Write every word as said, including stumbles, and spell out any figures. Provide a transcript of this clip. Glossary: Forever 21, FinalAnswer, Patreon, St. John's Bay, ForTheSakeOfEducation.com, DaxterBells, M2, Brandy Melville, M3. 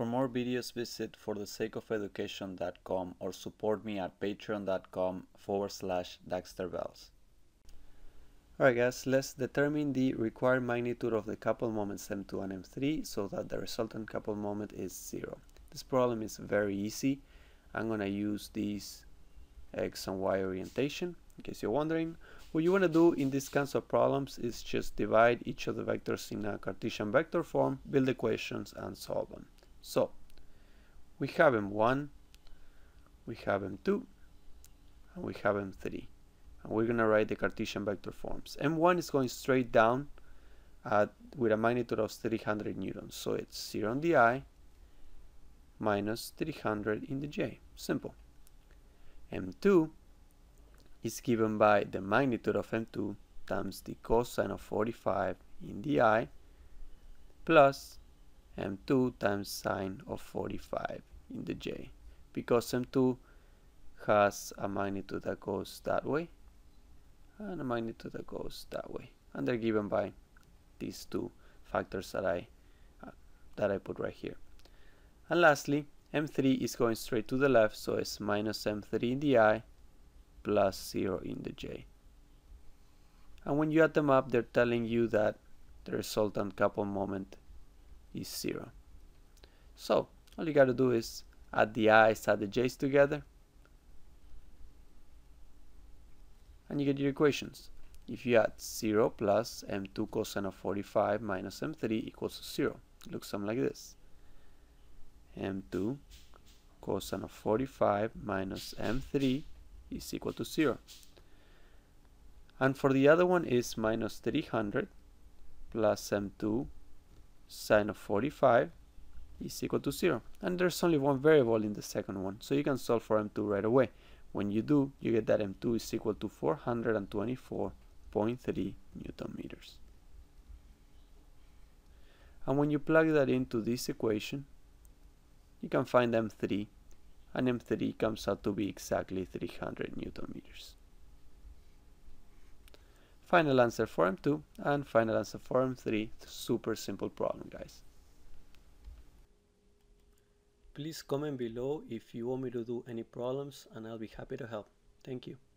For more videos, visit for the sake of education dot com or support me at patreon.com forward slash DaxterBells. Alright guys, let's determine the required magnitude of the coupled moments M two and M three so that the resultant coupled moment is zero. This problem is very easy. I'm going to use this X and Y orientation, in case you're wondering. What you want to do in these kinds of problems is just divide each of the vectors in a Cartesian vector form, build equations and solve them. So, we have M one, we have M two, and we have M three. And we're going to write the Cartesian vector forms. M one is going straight down at, with a magnitude of three hundred newtons. So it's zero in the I minus three hundred in the J. Simple. M two is given by the magnitude of M two times the cosine of forty-five in the I plus M two times sine of forty-five in the J, because M two has a magnitude that goes that way and a magnitude that goes that way, and they're given by these two factors that I uh, that I put right here. And lastly, M three is going straight to the left, so it's minus M three in the I plus zero in the J. And when you add them up, they're telling you that the resultant coupled moment is zero. So all you got to do is add the I's, add the J's together, and you get your equations. If you add zero plus M two cosine of forty-five minus M three equals zero, it looks something like this. M two cosine of forty-five minus M three is equal to zero. And for the other one is minus three hundred plus M two sine of forty-five is equal to zero. And there's only one variable in the second one, so you can solve for M two right away. When you do, you get that M two is equal to four hundred twenty-four point three newton meters. And when you plug that into this equation, you can find M three, and M three comes out to be exactly three hundred newton meters. Final answer for M two and final answer for M three. Super simple problem, guys. Please comment below if you want me to do any problems, and I'll be happy to help. Thank you.